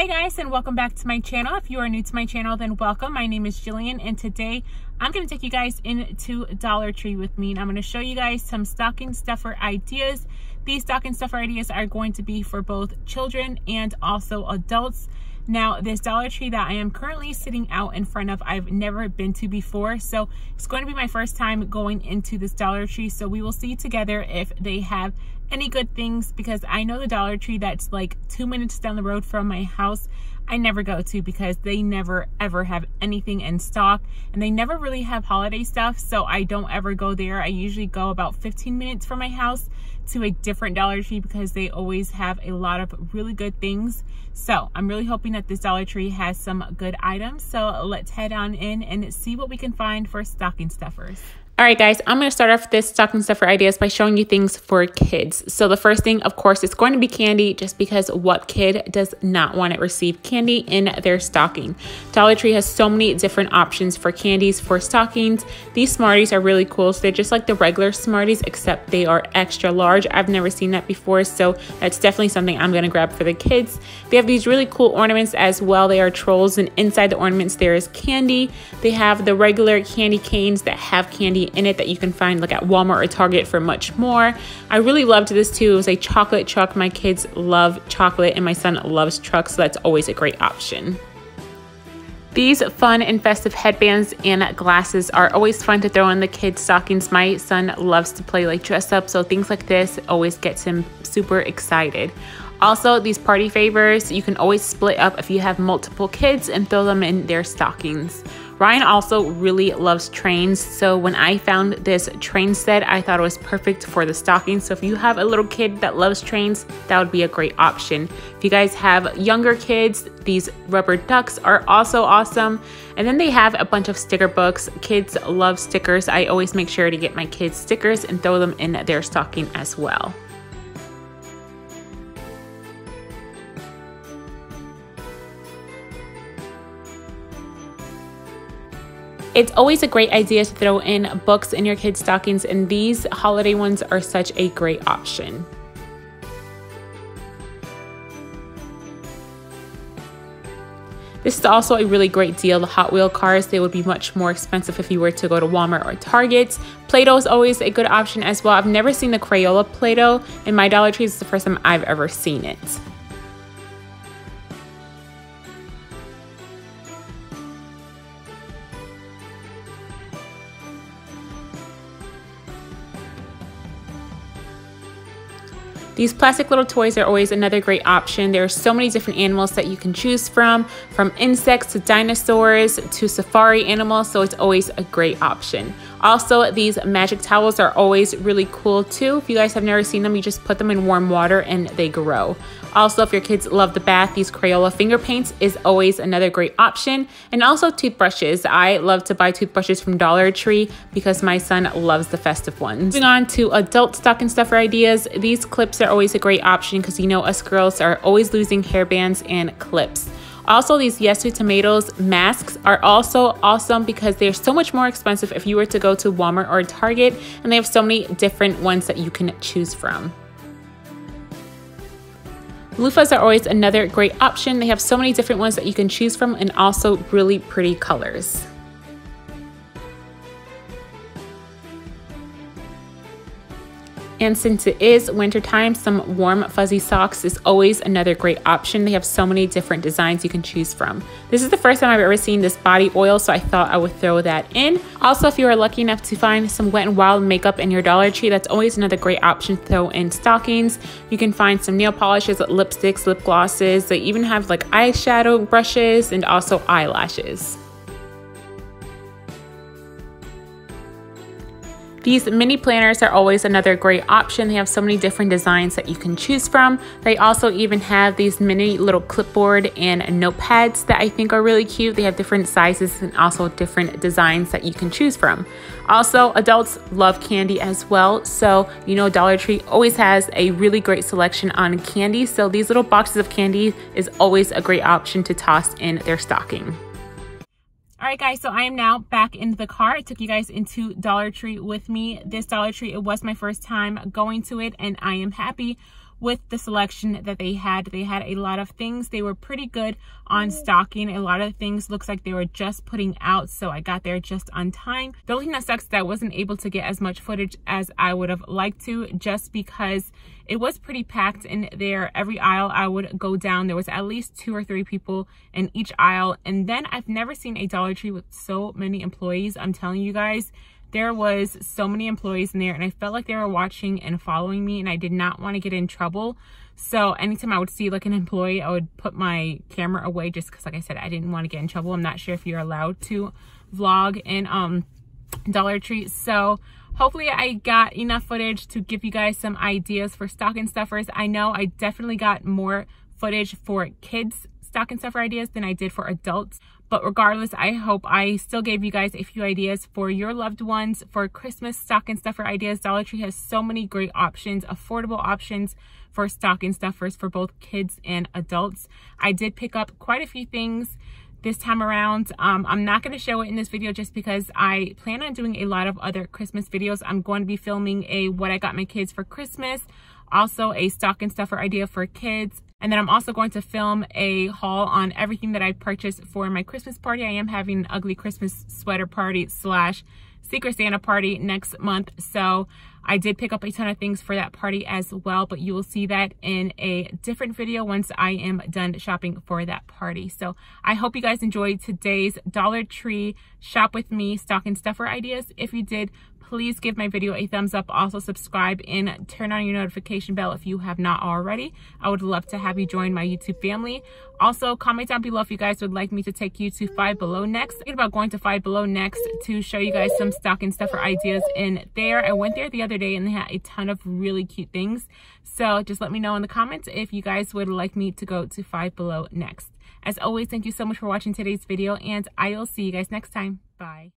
Hey guys, and welcome back to my channel. If you are new to my channel, then welcome. My name is Jillian, and today I'm going to take you guys into Dollar Tree with me, and I'm going to show you guys some stocking stuffer ideas. These stocking stuffer ideas are going to be for both children and also adults. Now, this Dollar Tree that I am currently sitting out in front of, I've never been to before, so it's going to be my first time going into this Dollar Tree, so we will see together if they have any good things, because I know the Dollar Tree that's like 2 minutes down the road from my house, I never go to because they never ever have anything in stock, and they never really have holiday stuff, so I don't ever go there. I usually go about 15 minutes from my house to a different Dollar Tree because they always have a lot of really good things. So I'm really hoping that this Dollar Tree has some good items, so let's head on in and see what we can find for stocking stuffers. All right guys, I'm gonna start off this stocking stuffer ideas by showing you things for kids. So the first thing, of course, is going to be candy, just because what kid does not want to receive candy in their stocking? Dollar Tree has so many different options for candies, for stockings. These Smarties are really cool. So they're just like the regular Smarties, except they are extra large. I've never seen that before, so that's definitely something I'm gonna grab for the kids. They have these really cool ornaments as well. They are trolls, and inside the ornaments there is candy. They have the regular candy canes that have candy in it that you can find like at Walmart or Target for much more. I really loved this too. It was a chocolate truck. My kids love chocolate and my son loves trucks, so that's always a great option. These fun and festive headbands and glasses are always fun to throw in the kids' stockings. My son loves to play like dress up, so things like this always gets him super excited. Also, these party favors, you can always split up if you have multiple kids and throw them in their stockings. Ryan also really loves trains, so when I found this train set, I thought it was perfect for the stocking. So if you have a little kid that loves trains, that would be a great option. If you guys have younger kids, these rubber ducks are also awesome. And then they have a bunch of sticker books. Kids love stickers. I always make sure to get my kids stickers and throw them in their stocking as well. It's always a great idea to throw in books in your kids' stockings, and these holiday ones are such a great option. This is also a really great deal. The Hot Wheel cars, they would be much more expensive if you were to go to Walmart or Target. Play-Doh is always a good option as well. I've never seen the Crayola Play-Doh, and my Dollar Tree is the first time I've ever seen it. These plastic little toys are always another great option. There are so many different animals that you can choose from insects to dinosaurs to safari animals, so it's always a great option. Also, these magic towels are always really cool too. If you guys have never seen them, you just put them in warm water and they grow. Also, if your kids love the bath, these Crayola finger paints is always another great option. And also toothbrushes. I love to buy toothbrushes from Dollar Tree because my son loves the festive ones. Moving on to adult stocking stuffer ideas. These clips are always a great option because you know us girls are always losing hairbands and clips. Also, these Yes to Tomatoes masks are also awesome because they're so much more expensive if you were to go to Walmart or Target, and they have so many different ones that you can choose from. Loofahs are always another great option. They have so many different ones that you can choose from, and also really pretty colors. And since it is winter time, some warm fuzzy socks is always another great option. They have so many different designs you can choose from. This is the first time I've ever seen this body oil, so I thought I would throw that in. Also, if you are lucky enough to find some Wet and Wild makeup in your Dollar Tree, that's always another great option to throw in stockings. You can find some nail polishes, lipsticks, lip glosses. They even have like eyeshadow brushes and also eyelashes. These mini planners are always another great option. They have so many different designs that you can choose from. They also even have these mini little clipboard and notepads that I think are really cute. They have different sizes and also different designs that you can choose from. Also, adults love candy as well. So, you know, Dollar Tree always has a really great selection on candy. So these little boxes of candy is always a great option to toss in their stocking. All right guys, so I am now back in the car. I took you guys into Dollar Tree with me. This Dollar Tree, it was my first time going to it, and I am happy with the selection that they had. They had a lot of things. They were pretty good on stocking. A lot of things looks like they were just putting out, so I got there just on time. The only thing that sucks is that I wasn't able to get as much footage as I would have liked to, just because it was pretty packed in there. Every aisle I would go down, there was at least 2 or 3 people in each aisle. And then I've never seen a Dollar Tree with so many employees. I'm telling you guys, there was so many employees in there, and I felt like they were watching and following me, and I did not want to get in trouble. So anytime I would see like an employee, I would put my camera away, just because, like I said, I didn't want to get in trouble. I'm not sure if you're allowed to vlog in Dollar Tree. So hopefully I got enough footage to give you guys some ideas for stocking stuffers. I know I definitely got more footage for kids stocking stuffer ideas than I did for adults. But regardless, I hope I still gave you guys a few ideas for your loved ones for Christmas stocking stuffer ideas. Dollar Tree has so many great options, affordable options for stocking stuffers for both kids and adults. I did pick up quite a few things this time around. I'm not going to show it in this video just because I plan on doing a lot of other Christmas videos. I'm going to be filming a what I got my kids for Christmas, also a stocking stuffer idea for kids. And then I'm also going to film a haul on everything that I purchased for my Christmas party. I am having an ugly Christmas sweater party / Secret Santa party next month. So I did pick up a ton of things for that party as well, but you will see that in a different video once I am done shopping for that party. So I hope you guys enjoyed today's Dollar Tree Shop With Me stocking stuffer ideas. If you did, please give my video a thumbs up. Also subscribe and turn on your notification bell if you have not already. I would love to have you join my YouTube family. Also comment down below if you guys would like me to take you to Five Below next. Thinking about going to Five Below next to show you guys some stocking stuffer ideas in there. I went there the other day and they had a ton of really cute things. So just let me know in the comments if you guys would like me to go to Five Below next. As always, thank you so much for watching today's video, and I will see you guys next time. Bye.